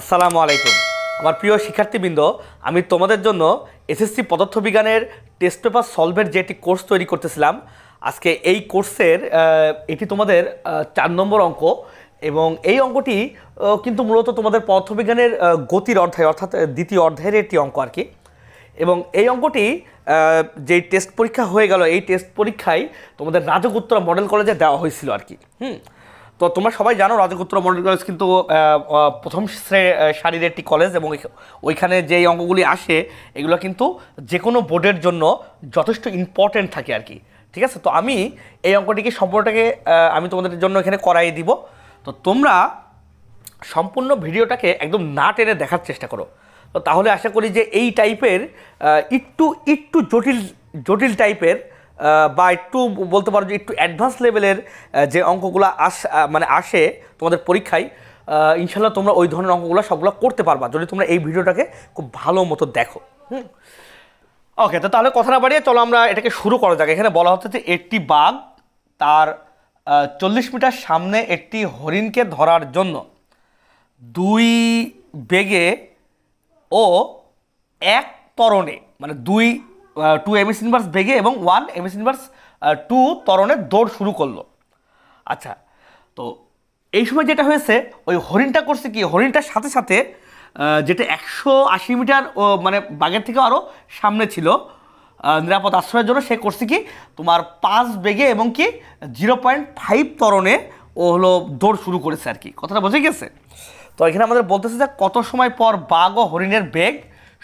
আসসালামু আলাইকুম আমার প্রিয় শিক্ষার্থীবৃন্দ আমি তোমাদের জন্য এসএসসি পদার্থবিজ্ঞানের টেস্ট পেপার সলভের যে একটি কোর্স তৈরি করতেছিলাম আজকে এই কোর্সের এটি তোমাদের 4 নম্বর অঙ্ক এবং এই অঙ্কটি কিন্তু মূলত তোমাদের পদার্থবিজ্ঞানের গতির অধ্যায় অর্থাৎ দ্বিতীয় অধ্যায়ের একটি অঙ্ক আর কি এবং এই অঙ্কটি যে টেস্ট পরীক্ষা হয়ে গেল এই টেস্ট পরীক্ষায় তোমাদের রাজগুত্রা মডেল কলেজে দেওয়া হয়েছিল আর কি তো তোমরা সবাই জানো রাজগুত্রা মডেল কলেজ কিন্তু প্রথম সারির একটি কলেজ এবং ওইখানে যে অঙ্কগুলি আসে এগুলো কিন্তু যে কোনো বোর্ডের জন্য যথেষ্ট ইম্পর্টেন্ট থাকে আর কি ঠিক আছে তো আমি এই অঙ্কটিকে সম্পূর্ণটাকে আমি তোমাদের জন্য এখানে করাই দিব তো তোমরা সম্পূর্ণ ভিডিওটাকে একদম না টেনে দেখার চেষ্টা করো তো তাহলে আশা করি যে এই টাইপের একটু জটিল টাইপের বা একটু বলতে পারো যে একটু অ্যাডভান্স লেভেলের যে অঙ্কগুলো আসে তোমাদের পরীক্ষায় ইনশাল্লাহ তোমরা ওই ধরনের অঙ্কগুলো সবগুলো করতে পারবা যদি তোমরা এই ভিডিওটাকে খুব ভালো মতো দেখো ওকে তো তাহলে কথা না বাড়িয়ে চলো আমরা এটাকে শুরু করা যাক এখানে বলা হচ্ছে যে একটি বাঘ তার 40 মিটার সামনে একটি হরিণকে ধরার জন্য 2 বেগে ও 1 ত্বরণে মানে 2 MS ইনভার্স বেগে এবং 1 MS ইনভার্স 2 ত্বরণে দৌড় শুরু করলো আচ্ছা তো এই সময় যেটা হয়েছে ওই হরিণটা করছে কি হরিণটার সাথে সাথে যেটা 180 মিটার মানে বাঘের থেকে আরও সামনে ছিল নিরাপদ আশ্রয়ের জন্য সে করছে কি তোমার 5 বেগে এবং কি 0.5 ত্বরণে ও হলো দৌড় শুরু করেছে আর কি কথাটা বোঝা গেছে তো এখানে আমাদের বলতেছে যে কত সময় পর বাঘ ও হরিণের বেগ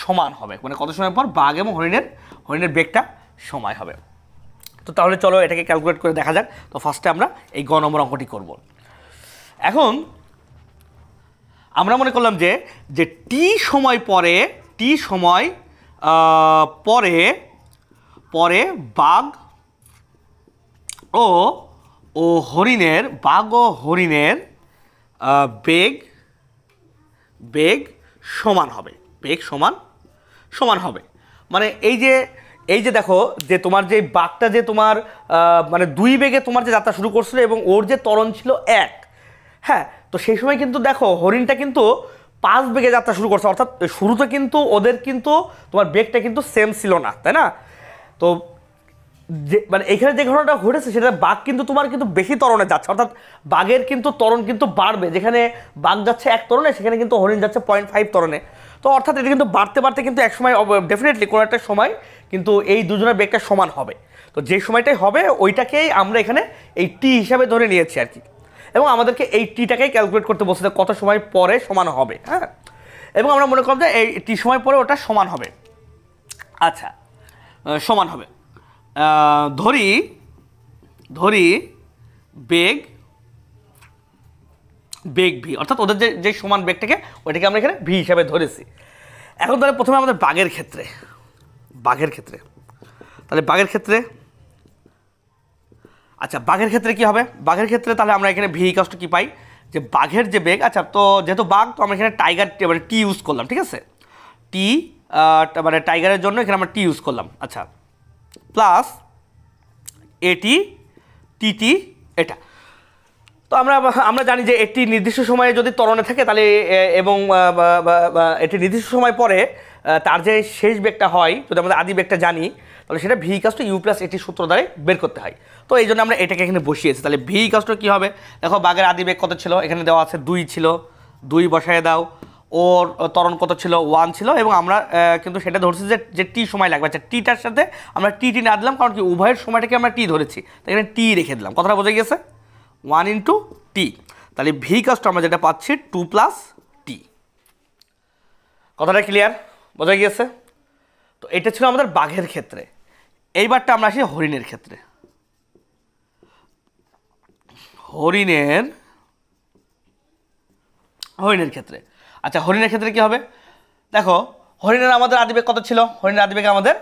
সমান হবে মানে কত সময় পর বাঘ এবং হরিণের বেগটা সমান হবে তো তাহলে চলো এটাকে ক্যালকুলেট করে দেখা যাক তো ফার্স্টে আমরা এই গ নম্বর অঙ্কটি করব এখন আমরা মনে করলাম যে টি সময় পরে বাঘ ও হরিণের বেগ সমান হবে মানে এই যে দেখো যে তোমার যে বাঘটা যে তোমার মানে 2 বেগে তোমার যে যাত্রা শুরু করছিল এবং ওর যে ত্বরণ ছিল 1 হ্যাঁ তো সেই সময় কিন্তু দেখো হরিণটা কিন্তু 5 বেগে যাত্রা শুরু করছে অর্থাৎ শুরুতে কিন্তু ওদের কিন্তু তোমার বেগটা কিন্তু সেম ছিল না তাই না তো যে মানে এখানে যে ঘটনাটা ঘটেছে সেটা বাঘ কিন্তু তোমার কিন্তু বেশি ত্বরণে যাচ্ছে অর্থাৎ বাঘের কিন্তু ত্বরণ কিন্তু বাড়বে যেখানে বাঘ যাচ্ছে 1 ত্বরণে সেখানে কিন্তু হরিণ যাচ্ছে 0.5 ত্বরণে তো অর্থাৎ এটা কিন্তু বাড়তে বাড়তে কিন্তু এক সময় ডেফিনেটলি কোনো একটা সময় কিন্তু এই দুজনের বেগটা সমান হবে তো যে সময়টাই হবে ওইটাকেই আমরা এখানে এই টি হিসাবে ধরে নিয়েছি আর কি এবং আমাদেরকে এই টিটাকেই ক্যালকুলেট করতে বলছে যে কত সময় পরে সমান হবে হ্যাঁ এবং আমরা মনে করলাম যে এই টি সময় পরে ওটা সমান হবে আচ্ছা সমান হবে ধরি বেগ ভি অর্থাৎ ওদের যে সমান বেগটাকে ওইটাকে আমরা এখানে ভি হিসাবে ধরেছি এখন তাহলে প্রথমে আমাদের বাঘের ক্ষেত্রে আচ্ছা বাঘের ক্ষেত্রে কি হবে বাঘের ক্ষেত্রে তাহলে আমরা এখানে ভি কাজটা কী পাই যে বাঘের যে বেগ আচ্ছা তো যেহেতু বাঘ তো আমরা এখানে টাইগার মানে টি ইউজ করলাম ঠিক আছে টি মানে টাইগারের জন্য এখানে আমরা টি ইউজ করলাম আচ্ছা প্লাস এটি টিটি এটা তো আমরা জানি যে এটি নির্দিষ্ট সময়ে যদি ত্বরণে থাকে তাহলে এবং এটি নির্দিষ্ট সময় পরে তার যে শেষ বেগটা হয় যদি আমরা আদি বেগটা জানি তাহলে সেটা ভি কাস্ট ইউ প্লাস এটি সূত্র দ্বারা বের করতে হয় তো এই জন্য আমরা এটাকে এখানে বসিয়েছি তাহলে ভি কাস্ট কী হবে দেখো বাঘের আদি বেগ কত ছিল এখানে দেওয়া আছে 2 ছিল 2 বসায় দাও ওর ত্বরণ কত ছিল 1 ছিল এবং আমরা কিন্তু সেটা ধরছি যে টি সময় লাগবে আচ্ছা টিটার সাথে আমরা টি না দিলাম কারণ কি উভয়ের সময়টাকে আমরা টি ধরেছি তাই এখানে টি রেখে দিলাম কথাটা বোঝা গেছে 1 × টি তাহলে ভি কাজটা আমরা যেটা পাচ্ছি 2 + টি কথাটা ক্লিয়ার বোঝা গিয়েছে তো এটা ছিল আমাদের বাঘের ক্ষেত্রে এইবারটা আমরা আসি হরিণের ক্ষেত্রে হরিণের ক্ষেত্রে আচ্ছা হরিণের ক্ষেত্রে কি হবে দেখো হরিণের আমাদের আদি বেগ কত ছিল হরিণের আদি বেগ আমাদের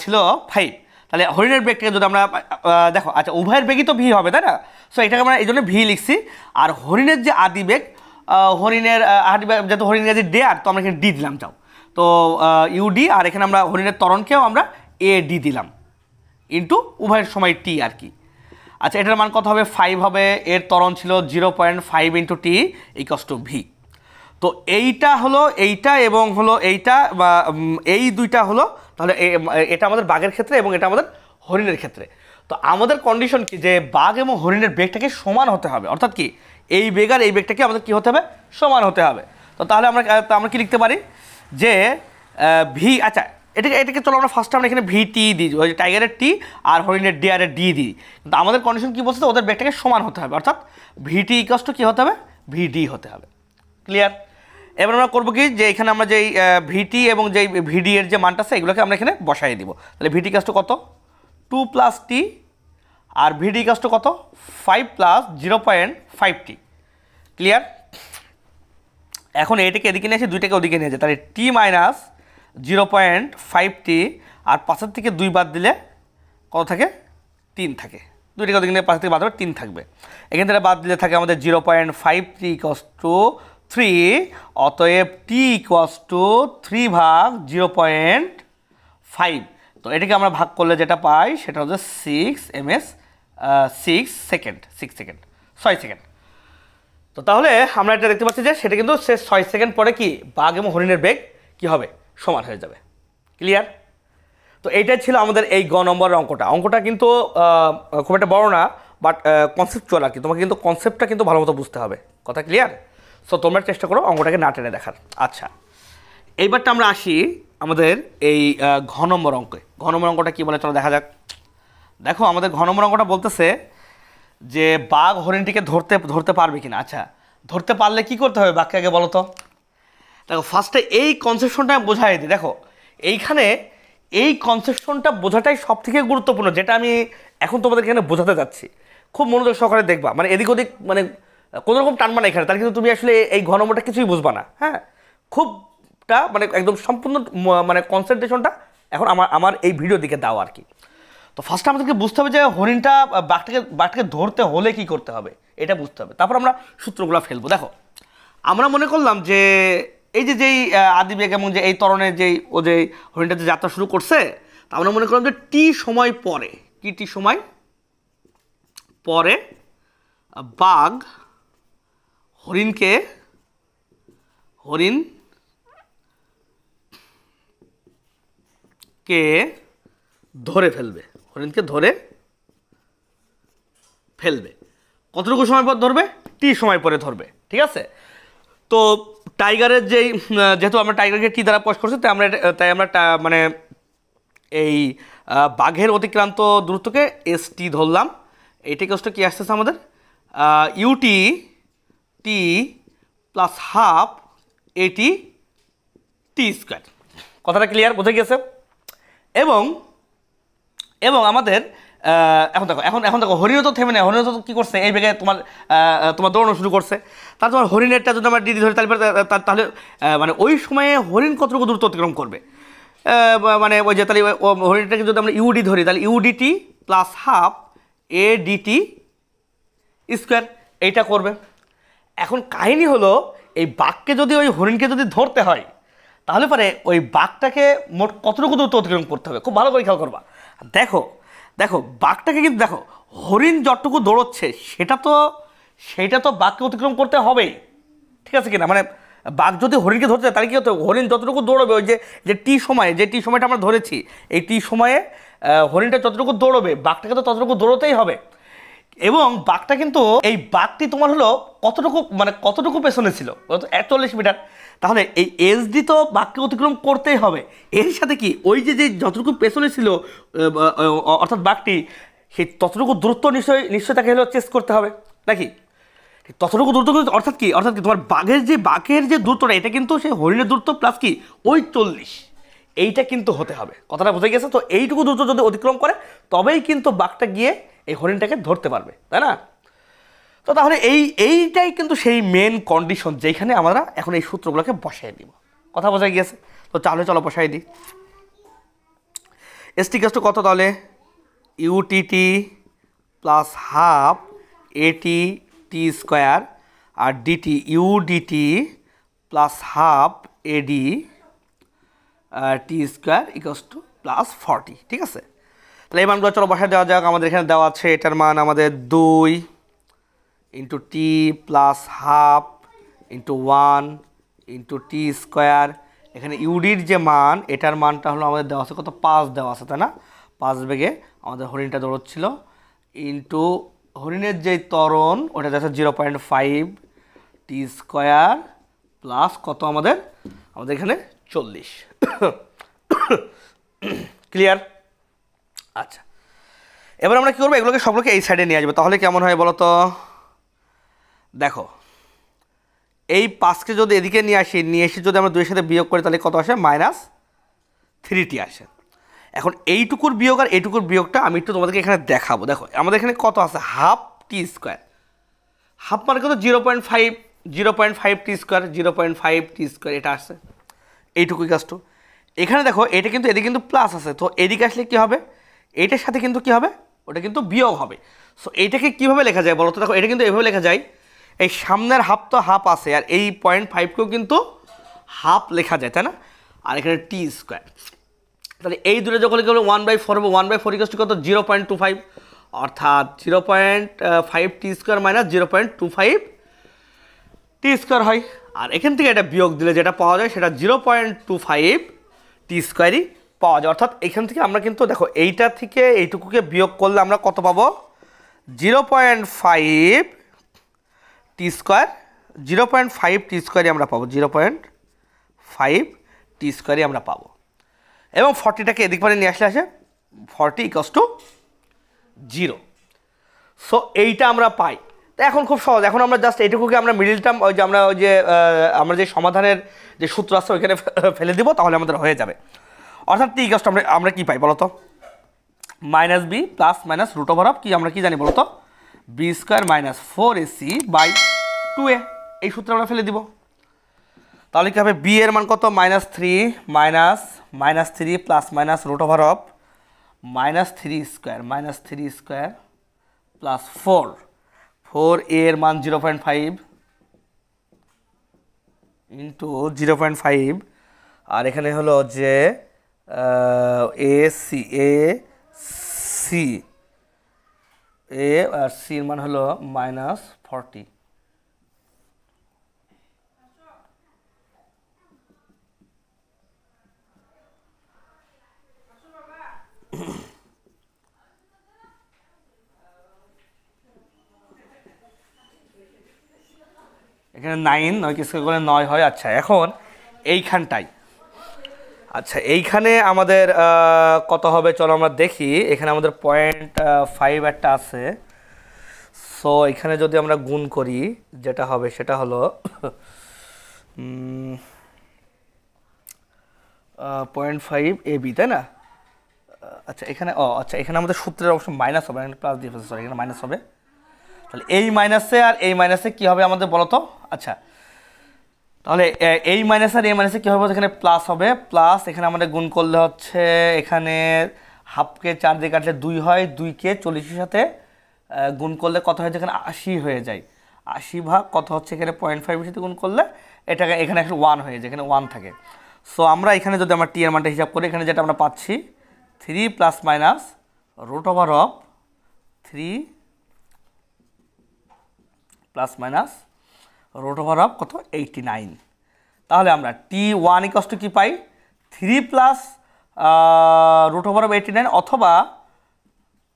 ছিল 5 তাহলে হরিণের বেগটাকে যদি আমরা দেখো আচ্ছা উভয়ের বেগই তো ভি হবে তাই না সো এটাকে আমরা এই জন্য ভি লিখছি আর হরিণের যে আদি বেগ যেহেতু হরিণের যে ডে আর তো আমরা এখানে ডি দিলাম যাও তো ইউডি আর এখানে আমরা হরিণের ত্বরণকেও আমরা এ ডি দিলাম ইন্টু উভয়ের সময় টি আর কি আচ্ছা এটার মান কত হবে 5 হবে এর ত্বরণ ছিল 0.5 × টি ইকুয়াল টু ভি तो এইটা হলো এইটা এবং হলো এইটা বা এই দুইটা হলো তাহলে এটা আমাদের বাঘের ক্ষেত্রে এবং এটা আমাদের হরিণের ক্ষেত্রে। তো আমাদের কন্ডিশন কি যে বাঘ এবং হরিণের বেগটাকে সমান হতে হবে, অর্থাৎ কি এই বেগ আর এই বেগটাকে আমাদের কি হতে হবে, সমান হতে হবে। তো তাহলে আমরা কি লিখতে পারি যে ভি, আচ্ছা এটাকে চলো আমরা ফার্স্টে আমরা এখানে ভি টি দিই, ওই টাইগারের টি আর হরিণের ডি আর এর ডি দিই। কিন্তু আমাদের কন্ডিশন কী বলছে, ওদের বেগটাকে সমান হতে হবে, অর্থাৎ ভি টি ইকুয়াল টু কী হতে হবে, ভি ডি হতে হবে। ক্লিয়ার? এবার আমরা করবো কি যে এখানে আমরা যেই ভিটি এবং যেই ভিডি এর যে মানটা আছে এগুলোকে আমরা এখানে বসাই দিব। তাহলে ভিটি কাস্ট কত 2 + t আর ভিডি কাস্ট কত 5 + 0.5t। ক্লিয়ার? এখন এটাকে এদিকে নিয়ে আসি, দুইটাকে ওদিকে নিয়ে যায়, তাহলে t - 0.5t আর পাশের থেকে 2 বাদ দিলে কত থাকে 3 থাকে। দুইটাকে ওদিকে নিয়ে পাশের থেকে বাদ হবে 3 থাকবে, এখান থেকে বাদ দিলে থাকে আমাদের 0.5t = 3। অতএব টি ইকুয়াল টু 3 / 0.5। তো এটাকে আমরা ভাগ করলে যেটা পাই সেটা হচ্ছে 6 সেকেন্ড। তো তাহলে আমরা এটা দেখতে পাচ্ছি যে সেটা কিন্তু সে 6 সেকেন্ড পরে কি বাঘ এবং হরিণের বেগ কি হবে, সমান হয়ে যাবে। ক্লিয়ার? তো এইটাই ছিল আমাদের এই গ নম্বর অঙ্কটা কিন্তু খুব একটা বড় না, বাট কনসেপ্টচুয়াল আর কি। তোমাকে কিন্তু কনসেপ্টটা কিন্তু ভালো মতো বুঝতে হবে। কথা ক্লিয়ার? সো তোমরা চেষ্টা করো অঙ্কটাকে না টেনে দেখার। আচ্ছা, এইবারটা আমরা আসি আমাদের এই ঘ নম্বর অঙ্কে। ঘ নম্বর অঙ্কটা কী বলে চলো দেখা যাক। দেখো আমাদের ঘ নম্বর অঙ্কটা বলতেছে যে বাঘ হরিণটিকে ধরতে পারবে কিনা। আচ্ছা, ধরতে পারলে কি করতে হবে বাঘকে আগে বলো তো। দেখো ফার্স্টে এই কনসেপশনটা বোঝাই দিই। দেখো এইখানে এই কনসেপশনটা বোঝাটাই সবথেকে গুরুত্বপূর্ণ, যেটা আমি এখন তোমাদের এখানে বোঝাতে যাচ্ছি। খুব মনোযোগ সহকারে দেখবা, মানে এদিক ওদিক মানে কোনো রকম টানবা না এখানে, তাহলে কিন্তু তুমি আসলে এই ঘ নম্বরটা কিছুই বুঝবা না। হ্যাঁ, খুবটা মানে একদম সম্পূর্ণ মানে কনসেন্ট্রেশনটা এখন আমার এই ভিডিও দিকে দাও আর কি। তো ফার্স্টে আমাদেরকে বুঝতে হবে যে হরিণটা বাঘটাকে ধরতে হলে কি করতে হবে, এটা বুঝতে হবে। তারপর আমরা সূত্রগুলো ফেলবো। দেখো আমরা মনে করলাম যে এই যে যেই আদিবেগ এবং যে এই তরণে যেই ও যে হরিণটা যে যাত্রা শুরু করছে, তা আমরা মনে করলাম যে টি সময় পরে বাঘ হরিণকে ধরে ফেলবে। কতটুকু সময় পর ধরবে? টি সময় পরে ধরবে। ঠিক আছে? তো টাইগারের যেহেতু আমরা টাইগারকে টি দ্বারা প্রকাশ করছি, তাই আমরা মানে এই বাঘের অতিক্রান্ত দূরত্বকে এস টি ধরলাম। এটি কষ্ট কি আসতেছে আমাদের ইউটি টি প্লাস হাফ এটি টি স্কোয়ার। কথাটা ক্লিয়ার? বোঝা গেছে? এবং এবং আমাদের এখন দেখো হরিণও তো থেমে নেয়। হরিণও তো কী করছে, এই বেগে তোমার দৌড়ানো শুরু করছে। তাহলে তোমার হরিণেরটা যদি আমার ডিডি ধরে, তাহলে মানে ওই সময়ে হরিণ কতটুকু দূরত্ব অতিক্রম করবে, মানে ওই যে তাহলে হরিণটাকে যদি আমরা ইউডি ধরি, তাহলে UDT plus half A D T square এইটা করবে। এখন কাহিনী হলো এই বাঘকে যদি ওই হরিণকে যদি ধরতে হয়, তাহলে পরে ওই বাঘটাকে মোট কতটুকু দূরত্ব অতিক্রম করতে হবে, খুব ভালো করে খেয়াল করবা। দেখো বাঘটাকে কিন্তু দেখো হরিণ যতটুকু দৌড়চ্ছে সেটা তো বাঘকে অতিক্রম করতে হবেই। ঠিক আছে কিনা? মানে বাঘ যদি হরিণকে ধরতে তাহলে কী হতো, হরিণ যতটুকু দৌড়বে ওই যে টি সময়টা আমরা ধরেছি, এই টি সময়ে হরিণটা যতটুকু দৌড়বে বাঘটাকে তো ততটুকু দৌড়তেই হবে। এবং বাঘটা কিন্তু এই বাঘটি তোমার হলো কতটুকু পেছনে ছিল, 41 মিটার। তাহলে এই এসডি তো বাঘকে অতিক্রম করতেই হবে। এর সাথে কি ওই যে যতটুকু পেছনে ছিল অর্থাৎ বাঘটি, সেই ততটুকু দূরত্ব নিশ্চয়ই তাকে হলো চেস করতে হবে নাকি। ততটুকু দূরত্ব অর্থাৎ কি তোমার বাঘের যে দূরত্বটা, এটা কিন্তু সেই হরিণের দূরত্ব প্লাস কি ওই 40, এইটা কিন্তু হতে হবে। কথাটা বুঝে গেছে? তো এইটুকু দূরত্ব যদি অতিক্রম করে তবেই কিন্তু বাঘটা গিয়ে এই হরিণটাকে ধরতে পারবে, তাই না? তো তাহলে এইটাই কিন্তু সেই মেন কন্ডিশন, যেখানে আমরা এখন এই সূত্রগুলোকে বসাই দিব। কথা বোঝা গিয়েছে? তো তাহলে চলো বসাই দিই। এসটি কেসটা কত, তাহলে ইউটিটি প্লাস হাফ এটি টি স্কোয়ার আর DT UDT plus half eddy T square equal to plus 40। ঠিক আছে? তাহলে এই মানগুলো চলো বসায় দেওয়া যাক। আমাদের এখানে দেওয়া আছে এটার মান আমাদের 2 × t plus half × 1 into T square एखे इूडिर जो मान एटार मानटा हलो देवा कत पाँच देवा तक ना पाँच बेगे हरिणटा दौड़ो इंटू हरिणर जो तरण वो देखो 0.5 टी स्कोयर प्लस कत हमें 40 क्लियर। अच्छा एबार आमरा कि करब एगुलोके सबगुलोके एई साइडे निये आसबो ताहले केमन हय बोलो तो। देखो एई 5 के जदि एदिके निये एसे जदि आमरा 2 एर साथे बियोग करी ताहले कत आसे -3 टी आसे। एखन एइटुकुर बियोग आर एइटुकुर बियोगटा आमि एकटु तोमादेरके एखाने देखाबो। देखो आमादेर एखाने कत आसे हाफ टी स्कोयार, हाफ माने कत 0.5 टी स्कोयार 0.5 टी स्कोयार एटा आसे एइटुकुई काजटा। एखाने देखो एटा किन्तु एदिके किन्तु प्लस आसे तो एदिके आसले कि हबे एटार साथे किन्तु कि हबे ওটা কিন্তু বিয়োগ হবে। সো এটাকে কিভাবে লেখা যায় বলো তো। দেখো এটা কিন্তু এভাবে লেখা যায়, এই সামনের হাফ তো হাফ আছে আর এই 0.5 কেও কিন্তু হাফ লেখা যায় তাই না, আর এখানে টি স্কয়ার। তাহলে এই দুটো যখন লিখলে 1/4 হবে, 1/4 = কত 0.25 অর্থাৎ 0.5 টি স্কয়ার - 0.25 টি স্কয়ার হয়। আর এখান থেকে এটা বিয়োগ দিলে যেটা পাওয়া যায় সেটা 0.25 টি স্কয়ারই পাওয়া যায়। অর্থাৎ এখান থেকে আমরা কিন্তু দেখো এইটা থেকে এইটুকুকে বিয়োগ করলে আমরা কত পাবো 0.5 টি স্কয়ার 0.5 টি স্কয়ারই আমরা পাবো 0.5 টি স্কয়ারই আমরা পাবো। এবং 40টাকে এদিক পারে নিয়ে আসলে আসে 40 = 0। সো এইটা আমরা পাই। তো এখন খুব সহজ, এখন আমরা জাস্ট এইটুকুকে আমরা মিডল টার্ম ওই যে আমরা যে সমাধানের যে সূত্র আছে ওইখানে ফেলে দিব তাহলে আমাদের হয়ে যাবে। अर्थात टी इक्वल्स আমরা কি পাই বলো তো - b ± रूट ओवर অফ কি আমরা কি জানি বলো তো b² - 4ac/2a এই সূত্র আমরা ফেলে দিব। তাহলে কি হবে b এর মান কত -3 ± रूट ओवर অফ -3² + 4 4a এর मान 0.5 * 0.5 আর এখানে হলো যে a c मान हलो -40 9 नौ किसके बोले 9 है। अच्छा एखन एइखानटाई আচ্ছা এইখানে আমাদের কত হবে চলো আমরা দেখি। এখানে আমাদের 0.5 একটা আছে, সো এখানে যদি আমরা গুণ করি যেটা হবে সেটা হলো 0.5ab তাই না। আচ্ছা এখানে এখানে আমাদের সূত্রের অবশ্য মাইনাস হবে না প্লাস দিয়ে ফেলছি, সরি এখানে মাইনাস হবে। তাহলে এই মাইনাসে আর এই মাইনাসে কি হবে আমাদের বলো তো। আচ্ছা তাহলে এই মাইনাস আর এই মাইনাসে কি হবে, এখানে প্লাস হবে, প্লাস এখানে আমরা গুণ করলে হচ্ছে এখানে হাফকে 4 দিয়ে কাটলে 2 হয়, 2কে 40 এর সাথে গুণ করলে কত হয় এখানে 80 হয়ে যায়। 80 ভাগ কত হচ্ছে এখানে 0.5 এর সাথে গুণ করলে এটাকে এখানে আসলে 1 হয়ে যায়, এখানে 1 থাকে। সো আমরা এখানে যদি আমরা t এর মানটা হিসাব করি এখানে যেটা আমরা পাচ্ছি 3 ± root over of 3 ± root over of कत 89। ताहले आमरा t1 इक्वल्स टू कि पाई 3 + रूट ओवर अफ 89 अथवा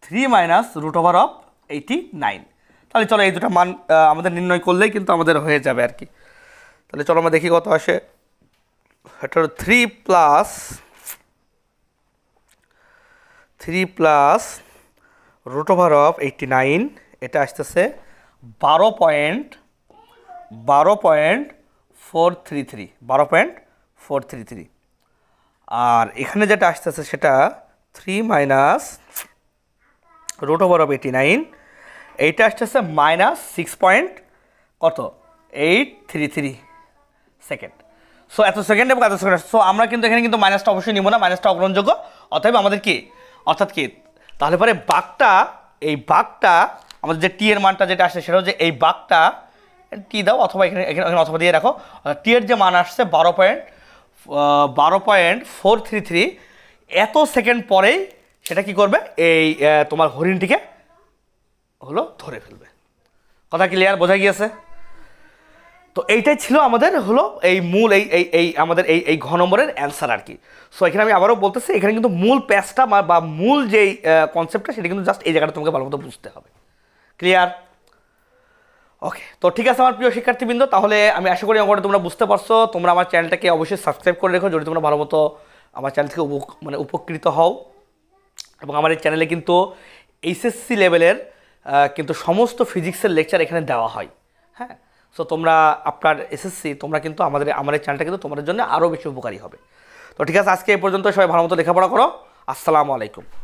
3 - रूट ओवर अफ 89। তাহলে চলো এই দুটো মান আমাদের নির্ণয় করলেই কিন্তু আমাদের হয়ে যাবে আর কি। তাহলে চলো আমরা দেখি কত আসে, এটা 3 + रूट ओवर अफ 89 এটা আসছে 12.433 12.433 আর এখানে যেটা আসছে সেটা 3 - রুট ওভার অফ 89 এইটা আসছে -6.833 সেকেন্ড। সো এত সেকেন্ড এবং এত সেকেন্ড, সো আমরা কিন্তু এখানে কিন্তু মাইনাসটা অবশ্যই নিব না, মাইনাসটা অগ্রহণযোগ্য। অতএব আমাদের কি অর্থাৎ কি তাহলে পরে বাঘটা এই বাঘটা আমাদের যে টি এর মানটা যেটা আসছে সেটা হচ্ছে এই বাঘটা টি দাও অথবা এখানে অথবা দিয়ে রাখো। টি এর যে মান আসছে 12.433 এত সেকেন্ড পরেই সেটা কি করবে এই তোমার হরিণটিকে হলো ধরে ফেলবে। কথা ক্লিয়ার বোঝা গিয়েছে। तो এইটাই ছিল আমাদের হলো এই মূল এই এই এই আমাদের এই এই ঘ নম্বরের অ্যান্সার আর কি। সো এখানে আমি আবারও বলতেছি, এখানে কিন্তু মূল প্যাচটা বা মূল যে কনসেপ্টটা সেটা কিন্তু জাস্ট এই জায়গাটা তোমাকে ভালো মতো বুঝতে হবে। ক্লিয়ার? ওকে, তো ঠিক আছে আমার প্রিয় শিক্ষার্থীবৃন্দ, তাহলে আমি আশা করি অঙ্কটা তোমরা বুঝতে পারছো। তোমরা আমার চ্যানেলটাকে অবশ্যই সাবস্ক্রাইব করে রেখো যদি তোমরা ভালো মতো আমার চ্যানেল থেকে উপকৃত হও। এবং আমার এই চ্যানেলে কিন্তু এইচএসসি লেভেলের কিন্তু সমস্ত ফিজিক্সের লেকচার এখানে দেওয়া হয়। হ্যাঁ, সো তোমরা আপনার এসএসসি তোমরা কিন্তু আমাদের চ্যানেলটা কিন্তু তোমাদের জন্য আরও বেশি উপকারী হবে। তো ঠিক আছে, আজকে এই পর্যন্ত। সবাই ভালো মতো লেখাপড়া করো। আসসালামু আলাইকুম।